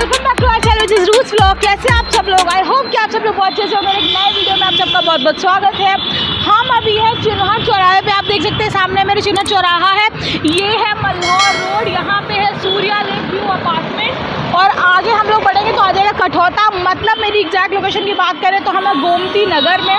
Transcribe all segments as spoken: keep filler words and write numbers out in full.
Welcome back to our channel which is roots vlog. कैसे आप सब लोग? आई होप कि आप सब लोग बहुत अच्छे हो। मेरे एक नए वीडियो में आप सबका बहुत बहुत स्वागत है। हम अभी है चिन्हट चौराहे पे। आप देख सकते हैं सामने मेरे चिन्हट चौराहा है, ये है मल्हौर रोड, यहाँ पे है सूर्या लेक व्यू अपार्टमेंट और आगे हम लोग बढ़ेंगे तो आ जाएगा कठौता। मतलब मेरी एग्जैक्ट लोकेशन की बात करें तो हम हैं गोमती नगर में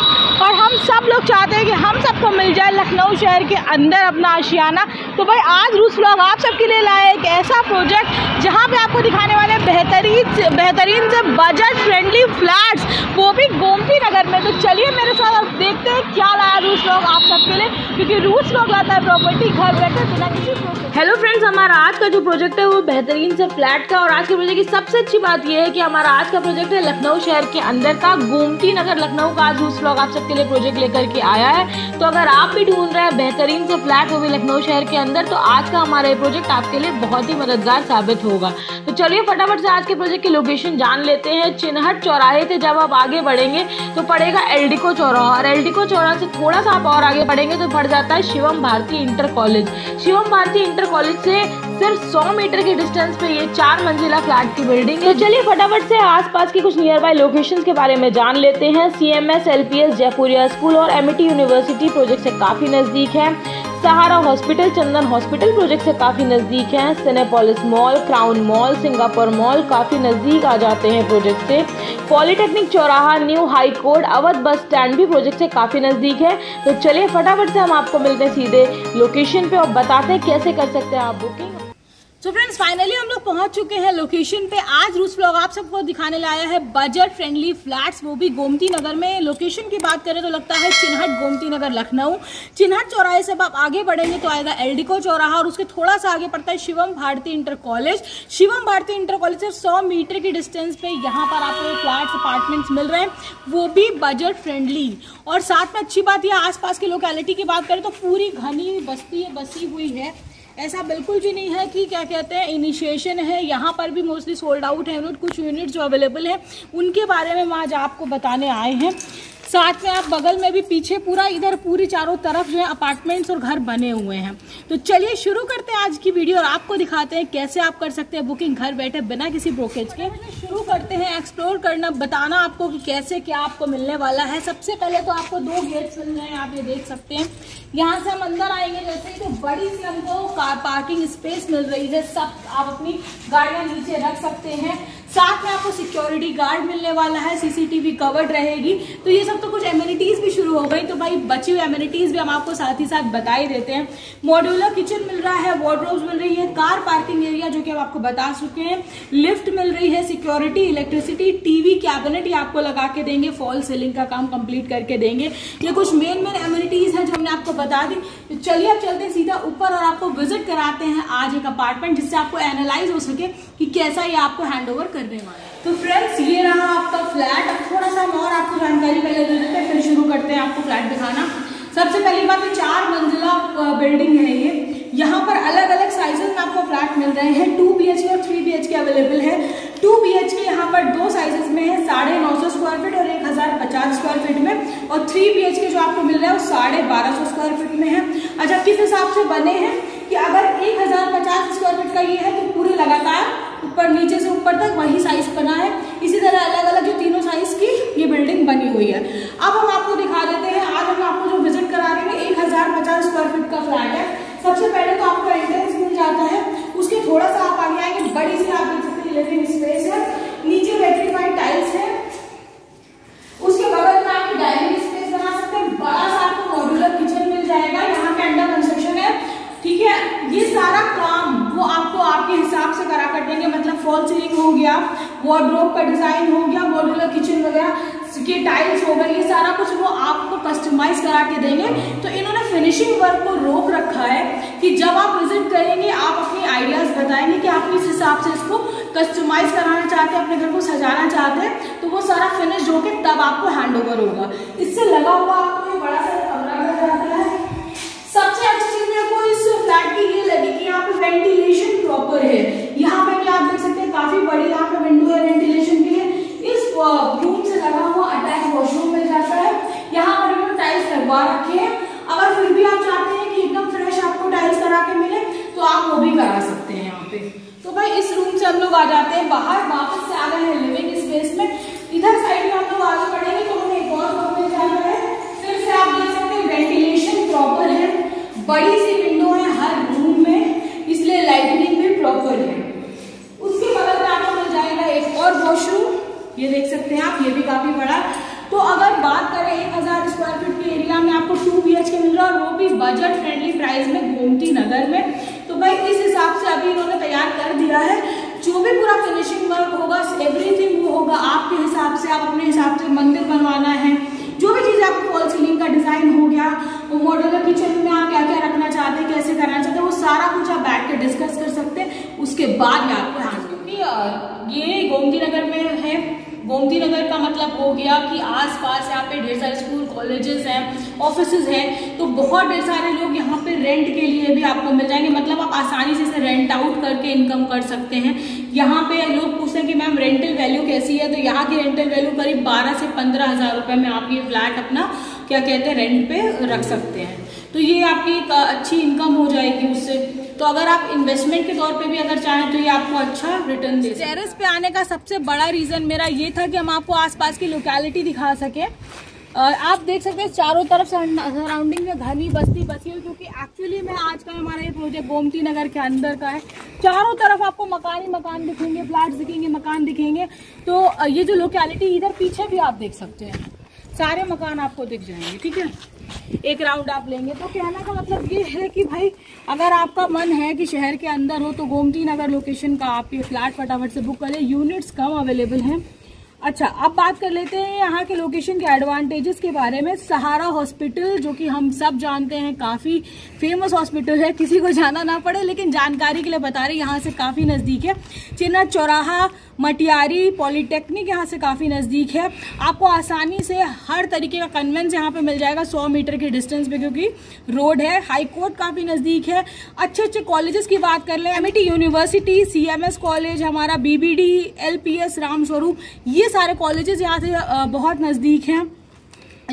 और हम सब लोग चाहते हैं कि हम सबको मिल जाए लखनऊ शहर के अंदर अपना आशियाना। तो भाई आज रूट्स व्लॉग आप सबके लिए लाए एक ऐसा प्रोजेक्ट जहाँ पे आपको दिखाने वाले बेहतरीन से बेहतरीन से बजट फ्रेंडली फ्लैट्स, वो भी गोमती नगर में। तो चलिए मेरे साथ आप देखते हैं क्या लाया रूट्स व्लॉग आप सबके लिए, क्योंकि रूट्स व्लॉग लाता है प्रॉपर्टी घर बैठे बिना किसी प्रोजेक्ट। हेलो फ्रेंड्स, हमारा आज का जो प्रोजेक्ट है वो बेहतरीन से फ्लैट का, और आज के प्रोजेक्ट की सबसे अच्छी बात यह है कि हमारा आज का प्रोजेक्ट है लखनऊ शहर के अंदर का, गोमती नगर लखनऊ का। आज रूट्स व्लॉग आप सबके लिए प्रोजेक्ट लेकर के आया है। तो अगर आप भी ढूंढ रहे हैं बेहतरीन से फ्लैट, वो भी लखनऊ शहर के अंदर, तो आज का हमारा ये प्रोजेक्ट आपके लिए बहुत ही मददगार साबित होगा। तो चलिए फटाफट से आज के प्रोजेक्ट की लोकेशन जान लेते हैं। चिन्हट चौराहे से जब आप आगे बढ़ेंगे तो पड़ेगा एलडीको चौराहा, और एलडीको चौराहा से थोड़ा सा आप और आगे बढ़ेंगे तो पड़ जाता है Shivam Bharti inter college. Shivam Bharti inter college से सिर्फ सौ मीटर के डिस्टेंस पे ये चार मंजिला फ्लैट की बिल्डिंग है। तो चलिए फटाफट से आसपास की कुछ नियर बाय लोकेशंस के बारे में जान लेते हैं। सीएमएस, एलपीएस, जयपुरिया स्कूल और एमआईटी यूनिवर्सिटी प्रोजेक्ट से काफ़ी नज़दीक है। Sahara hospital, Chandan hospital project से काफ़ी नज़दीक है। Cinepolis mall, crown mall, Singapore mall काफ़ी नज़दीक आ जाते हैं प्रोजेक्ट से। पॉलीटेक्निक चौराहा, new high court, Awadh bus stand भी प्रोजेक्ट से काफ़ी नज़दीक है। तो चलिए फटाफट से हम आपको मिलते हैं सीधे लोकेशन पे और बताते हैं कैसे कर सकते हैं आप बुकिंग। तो फ्रेंड्स फाइनली हम लोग पहुंच चुके हैं लोकेशन पे। आज रूट्स व्लॉग आप सबको दिखाने लाया है बजट फ्रेंडली फ्लैट्स, वो भी गोमती नगर में। लोकेशन की बात करें तो लगता है चिन्हट गोमती नगर लखनऊ। चिन्हट चौराहे से आप आगे बढ़ेंगे तो आएगा एलडीको चौराहा और उसके थोड़ा सा आगे पड़ता है Shivam Bharti inter college. Shivam Bharti inter college से सौ मीटर की डिस्टेंस पे यहाँ पर आपको फ्लैट्स अपार्टमेंट्स मिल रहे हैं, वो भी बजट फ्रेंडली। और साथ में अच्छी बात यह, आसपास की लोकेलिटी की बात करें तो पूरी घनी बस्ती बसी हुई है। ऐसा बिल्कुल भी नहीं है कि क्या कहते हैं इनिशिएशन है, यहाँ पर भी मोस्टली सोल्ड आउट है यूनिट। कुछ यूनिट्स जो अवेलेबल हैं उनके बारे में हम आज आपको बताने आए हैं। साथ में आप बगल में भी पीछे पूरा इधर पूरी चारों तरफ जो है अपार्टमेंट्स और घर बने हुए हैं। तो चलिए शुरू करते हैं आज की वीडियो और आपको दिखाते हैं कैसे आप कर सकते हैं बुकिंग घर बैठे बिना किसी ब्रोकेज के। शुरू करते हैं एक्सप्लोर करना, बताना आपको कि कैसे क्या आपको मिलने वाला है। सबसे पहले तो आपको दो गेट्स मिल रहे हैं, आप ये देख सकते हैं। यहाँ से हम अंदर आएंगे जैसे ही तो बड़ी सी हमको कार पार्किंग स्पेस मिल रही है, सब आप अपनी गाड़ियाँ नीचे रख सकते हैं। साथ में आपको सिक्योरिटी गार्ड मिलने वाला है, सीसीटीवी कवर्ड रहेगी। तो ये सब तो कुछ एमिनिटीज भी शुरू हो गई। तो भाई बची हुई एमिनिटीज भी हम आपको साथ ही साथ बता ही देते हैं। मॉड्यूलर किचन मिल रहा है, वार्डरोब्स मिल रही है, कार पार्किंग एरिया जो कि हम आपको बता चुके हैं, लिफ्ट मिल रही है, सिक्योरिटी, इलेक्ट्रिसिटी, टीवी कैबिनेट ये आपको लगा के देंगे, फॉल सीलिंग का काम कंप्लीट करके देंगे। ये कुछ मेन मेन एमिनिटीज हैं जो हमने आपको बता दी। तो चलिए आप चलते हैं सीधा ऊपर और आपको विजिट कराते हैं आज एक अपार्टमेंट, जिससे आपको एनालाइज हो सके कि कैसा ये आपको हैंड ओवर करने वाला है। तो फ्रेंड्स ये रहा आपका फ्लैट। अब थोड़ा सा हम और आपको जानकारी पहले दे देते हैं, फिर शुरू करते हैं आपको फ्लैट दिखाना। सबसे पहली बात, ये चार मंजिला बिल्डिंग है ये। यहाँ पर अलग अलग साइजेस में आपको फ्लैट मिल रहे हैं, टू बी एच के और थ्री बी एच के अवेलेबल है। टू बी एच के यहाँ पर दो साइजेस में है, साढ़े नौ सौ स्क्वायर फीट और एक हज़ार पचास स्क्वायर फीट में, और थ्री बी एच के जो आपको मिल रहा है वो साढ़े बारह सौ स्क्वायर फीट में है। अच्छा, किस हिसाब से बने हैं कि अगर एक हज़ार पचास स्क्वायर फीट का ये है तो पूरे लगातार ऊपर नीचे से ऊपर तक वही साइज बना है। इसी तरह अलग अलग जो तीनों साइज की ये बिल्डिंग बनी हुई है। अब हम आपको दिखा देते हैं, आज हम आपको जो विजिट करा रहे हैं एक हज़ार पचास स्क्वायर फीट का फ्लैट है। सबसे पहले तो आपको एंट्रेंस मिल जाता है, उसके थोड़ा सा आप आगे आएंगे बड़ी सी आप देख सकते हैं लिविंग स्पेस है, नीचे वेट्रीफाइड टाइल्स है, उसके बगल में आपकी डाइनिंग स्पेस बना सकते हैं, बड़ा सा आपको मॉड्यूलर किचन मिल जाएगा। यहाँ पे अंडर कंस्ट्रक्शन है, ठीक है। ये सारा काम वो आपको आपके हिसाब से करा कर देंगे, मतलब फॉल सीलिंग हो गया, वार्डरोब का डिज़ाइन हो गया, मॉड्यूलर किचन वगैरह के टाइल्स हो गए, ये सारा कुछ वो आपको कस्टमाइज करा के देंगे। तो इन्होंने फिनिशिंग वर्क को रोक रखा है कि जब आप विजिट करेंगे आप अपने आइडियाज़ बताएंगे कि आप किस हिसाब से इसको कस्टमाइज कराना चाहते हैं, अपने घर को सजाना चाहते हैं, तो वो सारा फिनिश होकर तब आपको हैंड ओवर होगा। इससे लगा हुआ आपको ये बड़ा सा कमरा मिल जाता है। सबसे अच्छी चीज़ आपको इस फ्लैट की ये लगी कि यहाँ पे वेंटिलेशन प्रॉपर है। यहाँ पे भी आप देख सकते हैं काफ़ी बड़ी यहाँ पे विंडो है वेंटिलेशन के लिए। इस रूम से लगा हुआ अटैच वॉशरूम मिल जाता है। यहाँ पर इन्होंने टाइल्स लगवा रखे हैं। अगर फिर भी आप चाहते हैं कि एकदम फ्रेश आपको टाइल्स करा के मिले तो आप वो भी करा सकते हैं यहाँ पे। तो भाई इस रूम से हम लोग आ जाते हैं बाहर। वापस बजट फ्रेंडली प्राइस में गोमती नगर में। तो भाई इस हिसाब से अभी इन्होंने तैयार कर दिया है, जो भी पूरा फिनिशिंग वर्क होगा एवरीथिंग वो होगा आपके हिसाब से, आप अपने हिसाब से मंदिर बनवाना है, जो भी चीज़ आपको फॉल सीलिंग का डिज़ाइन हो गया, वो मॉड्यूलर किचन में आप क्या क्या रखना चाहते हैं, कैसे करना चाहते हैं, वो सारा कुछ आप बैठ के डिस्कस कर सकते हैं। उसके बाद में आपको हाँ क्योंकि ये गोमती नगर में है, गोमती नगर का मतलब हो गया कि आसपास यहाँ पे ढेर सारे स्कूल कॉलेजेस हैं, ऑफिसेज हैं, तो बहुत ढेर सारे लोग यहाँ पे रेंट के लिए भी आपको मिल जाएंगे। मतलब आप आसानी से इसे रेंट आउट करके इनकम कर सकते हैं। यहाँ पे लोग पूछते हैं कि मैम रेंटल वैल्यू कैसी है, तो यहाँ की रेंटल वैल्यू करीब बारह से पंद्रह हजार रुपये में आप ये फ्लैट अपना क्या कहते हैं रेंट पे रख सकते हैं। तो ये आपकी एक अच्छी इनकम हो जाएगी उससे। तो अगर आप इन्वेस्टमेंट के तौर पे भी अगर चाहें तो ये आपको अच्छा रिटर्न दे। टेरेस पे आने का सबसे बड़ा रीज़न मेरा ये था कि हम आपको आसपास की लोकेलिटी दिखा सकें। आप देख सकते हैं चारों तरफ सराउंडिंग में घनी बस्ती बसी हुई, क्योंकि एक्चुअली में आज का हमारा ये प्रोजेक्ट गोमती नगर के अंदर का है। चारों तरफ आपको मकान ही मकान दिखेंगे, फ्लैट दिखेंगे, मकान दिखेंगे। तो ये जो लोकेलिटी इधर पीछे भी आप देख सकते हैं, सारे मकान आपको दिख जाएंगे। ठीक है, एक राउंड आप लेंगे। तो कहना का मतलब ये है कि भाई अगर आपका मन है कि शहर के अंदर हो तो गोमती नगर लोकेशन का आप ये फ्लैट फटाफट से बुक करें, यूनिट्स कम अवेलेबल हैं। अच्छा, अब बात कर लेते हैं यहाँ के लोकेशन के एडवांटेजेस के बारे में। सहारा हॉस्पिटल जो कि हम सब जानते हैं काफ़ी फेमस हॉस्पिटल है, किसी को जाना ना पड़े, लेकिन जानकारी के लिए बता रहे, यहाँ से काफ़ी नज़दीक है। चिन्हट चौराहा, मटियारी, पॉलीटेक्निक यहाँ से काफ़ी नज़दीक है। आपको आसानी से हर तरीके का कन्वेंस यहाँ पे मिल जाएगा सौ मीटर के डिस्टेंस पे, क्योंकि रोड है। हाई कोर्ट काफ़ी नज़दीक है। अच्छे अच्छे कॉलेजेस की बात कर लें, एमआईटी यूनिवर्सिटी, सीएमएस कॉलेज हमारा, बीबीडी, एलपीएस, रामस्वरूप, ये सारे कॉलेजेस यहाँ से बहुत नज़दीक हैं।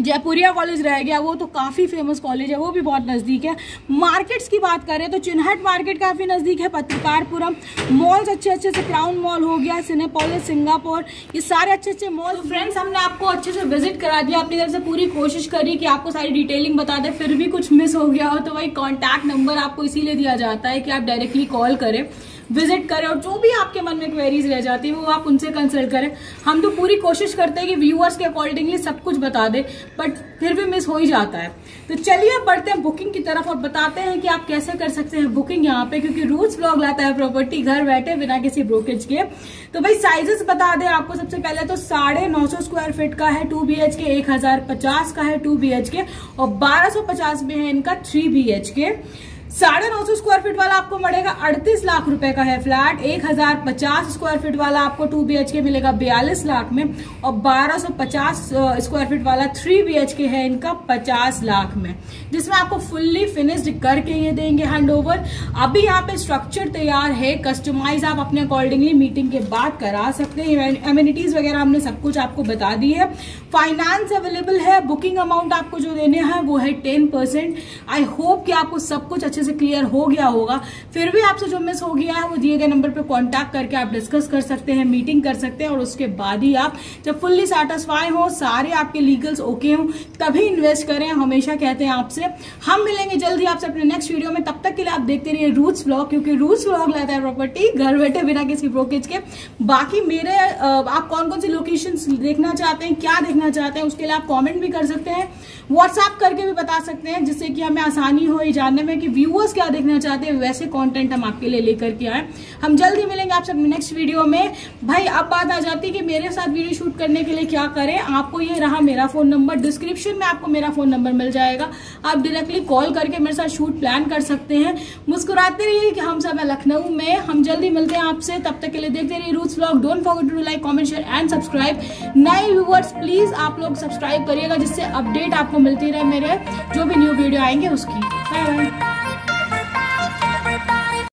जयपुरिया कॉलेज रह गया, वो तो काफ़ी फेमस कॉलेज है, वो भी बहुत नज़दीक है। मार्केट्स की बात करें तो चिन्हट मार्केट काफ़ी नज़दीक है, पत्रकारपुरम। मॉल्स अच्छे अच्छे से क्राउन मॉल हो गया, सिनेपोलिस, सिंगापुर, ये सारे अच्छे अच्छे मॉल। तो फ्रेंड्स, हमने आपको अच्छे से विजिट करा दिया, अपनी तरफ से पूरी कोशिश करी कि आपको सारी डिटेलिंग बता दें। फिर भी कुछ मिस हो गया हो तो भाई कॉन्टैक्ट नंबर आपको इसीलिए दिया जाता है कि आप डायरेक्टली कॉल करें, विजिट करें, और जो भी आपके मन में क्वेरीज रह जाती है वो आप उनसे कंसल्ट करें। हम तो पूरी कोशिश करते हैं कि व्यूअर्स के अकॉर्डिंगली सब कुछ बता दें, बट फिर भी मिस हो ही जाता है। तो चलिए बढ़ते हैं बुकिंग की तरफ और बताते हैं कि आप कैसे कर सकते हैं बुकिंग यहाँ पे, क्योंकि रूट्स व्लॉग लाता है प्रॉपर्टी घर बैठे बिना किसी ब्रोकेज के। तो भाई साइजेस बता दें आपको। सबसे पहले तो साढ़े नौ सौ स्क्वायर फीट का है टू बी एच के, एक हजार पचास का है टू बी एच के, और बारह सौ पचास में है इनका थ्री बी एच के। साढ़े नौ सौ स्क्वायर फीट वाला आपको मिलेगा अड़तीस लाख रुपए का है फ्लैट। एक हजार पचास स्क्वायर फीट वाला आपको टू बीएचके मिलेगा बयालीस लाख में, और बारह सौ पचास स्क्वायर फीट वाला थ्री बीएचके है इनका पचास लाख में, जिसमें आपको फुल्ली फिनिश्ड करके ये देंगे हैंडओवर। अभी यहाँ पे स्ट्रक्चर तैयार है, कस्टमाइज आप अपने अकॉर्डिंगली मीटिंग के बाद करा सकते हैं। एमिनिटीज वगैरह हमने सब कुछ आपको बता दी है। फाइनेंस अवेलेबल है। बुकिंग अमाउंट आपको जो देने हैं वो है टेन परसेंट। आई होप कि आपको सब कुछ से क्लियर हो गया होगा। फिर भी आपसे जो मिस हो गया है वो दिए गए नंबर पर कांटेक्ट करके आप डिस्कस कर सकते हैं, मीटिंग कर सकते हैं, और उसके बाद ही आप जब फुल्ली सैटिस्फाई हो, सारे आपके लीगल्स ओके हो, तभी इन्वेस्ट करें। हमेशा कहते हैं आपसे, हम मिलेंगे जल्दी आपसे अपने नेक्स्ट वीडियो में। तब तक के लिए आप देखते रहिए रूट्स व्लॉग, क्योंकि रूट्स व्लॉग लाता है प्रॉपर्टी घर बैठे बिना किसी ब्रोकेज के। बाकी मेरे आप कौन कौन सी लोकेशन देखना चाहते हैं, क्या देखना चाहते हैं, उसके लिए आप कॉमेंट भी कर सकते हैं, व्हाट्सएप करके भी बता सकते हैं, जिससे कि हमें आसानी हो ये जानने में कि व्यूअर्स क्या देखना चाहते हैं। वैसे कंटेंट हम आपके लिए लेकर के आए। हम जल्दी मिलेंगे आपसे नेक्स्ट वीडियो में। भाई अब बात आ जाती है कि मेरे साथ वीडियो शूट करने के लिए क्या करें। आपको ये रहा मेरा फ़ोन नंबर, डिस्क्रिप्शन में आपको मेरा फ़ोन नंबर मिल जाएगा। आप डायरेक्टली कॉल करके मेरे साथ शूट प्लान कर सकते हैं। मुस्कुराते रहिए कि हम सब है लखनऊ में। हम जल्दी मिलते हैं आपसे, तब तक के लिए देखते रहिए roots vlog. Don't forget to like, comment, share and subscribe. नए व्यूअर्स प्लीज़ आप लोग सब्सक्राइब करिएगा, जिससे अपडेट आपको मिलती रहे मेरे जो भी न्यू वीडियो आएंगे उसकी। Bye bye.